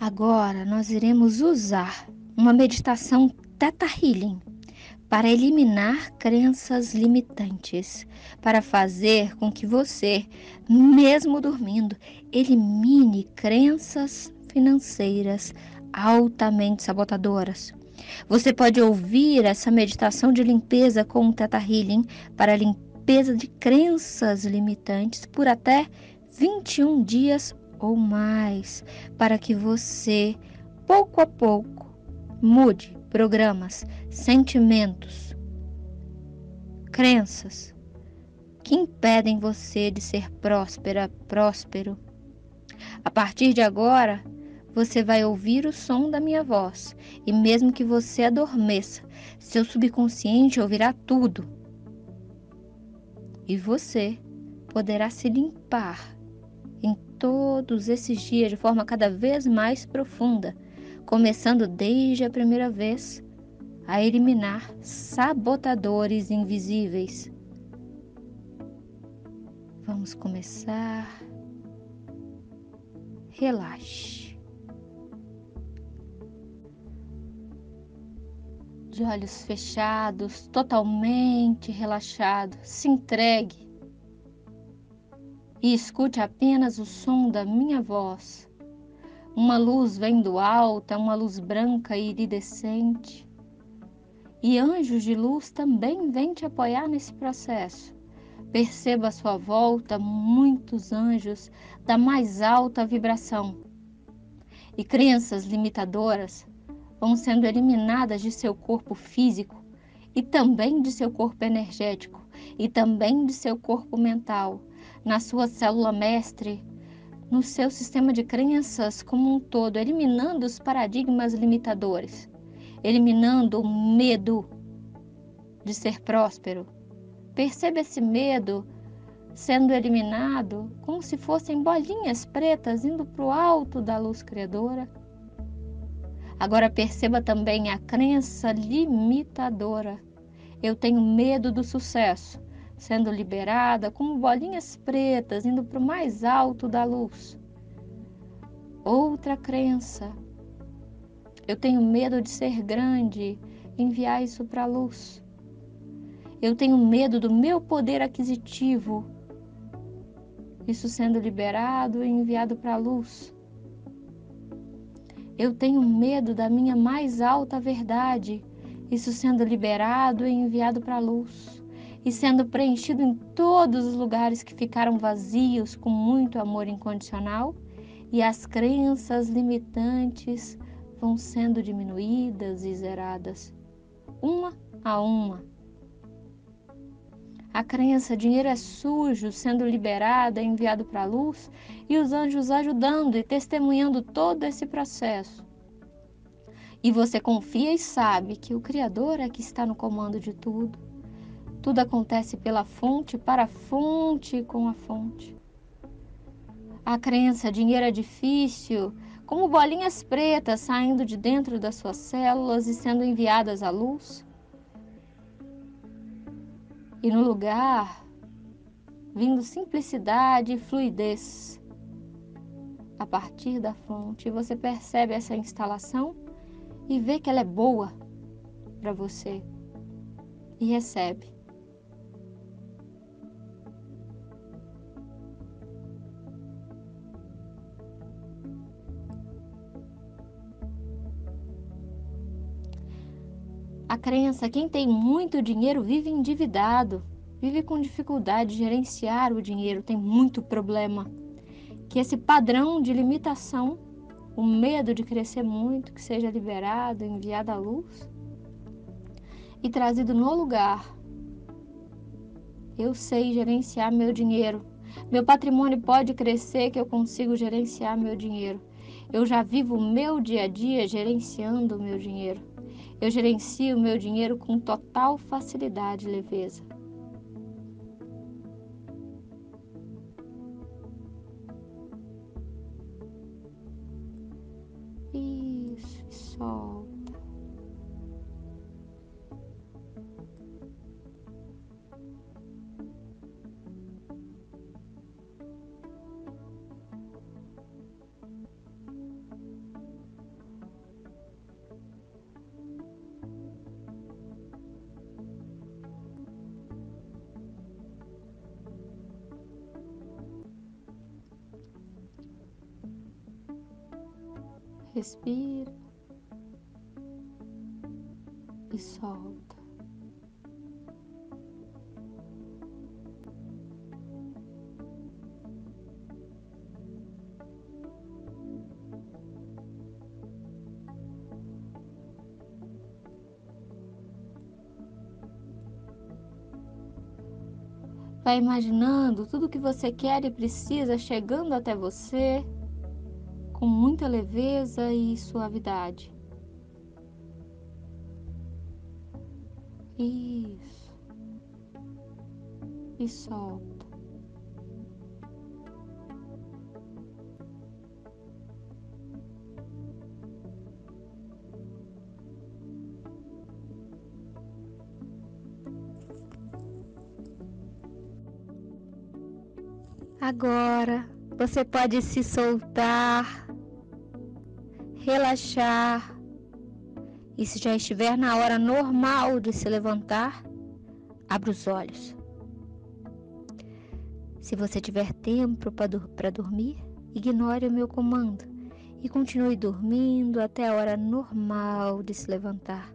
Agora nós iremos usar uma meditação ThetaHealing para eliminar crenças limitantes, para fazer com que você, mesmo dormindo, elimine crenças financeiras altamente sabotadoras. Você pode ouvir essa meditação de limpeza com o ThetaHealing para limpeza de crenças limitantes por até 21 dias ou mais, para que você, pouco a pouco, mude programas, sentimentos, crenças que impedem você de ser próspera, próspero. A partir de agora, você vai ouvir o som da minha voz e mesmo que você adormeça, seu subconsciente ouvirá tudo e você poderá se limpar em todos esses dias de forma cada vez mais profunda, começando desde a primeira vez a eliminar sabotadores invisíveis. Vamos começar. Relaxe. De olhos fechados, totalmente relaxado, se entregue e escute apenas o som da minha voz. Uma luz vem do alto, é uma luz branca e iridescente. E anjos de luz também vêm te apoiar nesse processo. Perceba à sua volta muitos anjos da mais alta vibração. E crenças limitadoras vão sendo eliminadas de seu corpo físico e também de seu corpo energético e também de seu corpo mental, na sua célula mestre, no seu sistema de crenças como um todo, eliminando os paradigmas limitadores, eliminando o medo de ser próspero. Perceba esse medo sendo eliminado como se fossem bolinhas pretas indo para o alto da luz criadora. Agora perceba também a crença limitadora. Eu tenho medo do sucesso, sendo liberada como bolinhas pretas, indo para o mais alto da luz. Outra crença. Eu tenho medo de ser grande, enviar isso para a luz. Eu tenho medo do meu poder aquisitivo. Isso sendo liberado e enviado para a luz. Eu tenho medo da minha mais alta verdade. Isso sendo liberado e enviado para a luz. E sendo preenchido em todos os lugares que ficaram vazios com muito amor incondicional, e as crenças limitantes vão sendo diminuídas e zeradas, uma a uma. A crença dinheiro é sujo sendo liberada, enviado para a luz, e os anjos ajudando e testemunhando todo esse processo. E você confia e sabe que o Criador é que está no comando de tudo. Tudo acontece pela fonte, para a fonte e com a fonte. A crença, dinheiro é difícil, como bolinhas pretas saindo de dentro das suas células e sendo enviadas à luz. E no lugar, vindo simplicidade e fluidez. A partir da fonte, você percebe essa instalação e vê que ela é boa para você. E recebe. A crença, quem tem muito dinheiro vive endividado, vive com dificuldade de gerenciar o dinheiro, tem muito problema. Que esse padrão de limitação, o medo de crescer muito, que seja liberado, enviado à luz e trazido no lugar. Eu sei gerenciar meu dinheiro. Meu patrimônio pode crescer que eu consigo gerenciar meu dinheiro. Eu já vivo o meu dia a dia gerenciando o meu dinheiro. Eu gerencio o meu dinheiro com total facilidade e leveza. Isso, solta. Respira e solta. Vai imaginando tudo que você quer e precisa chegando até você com muita leveza e suavidade. Isso. E solta. Agora você pode se soltar, relaxar e, se já estiver na hora normal de se levantar, abra os olhos. Se você tiver tempo para dormir, ignore o meu comando e continue dormindo até a hora normal de se levantar.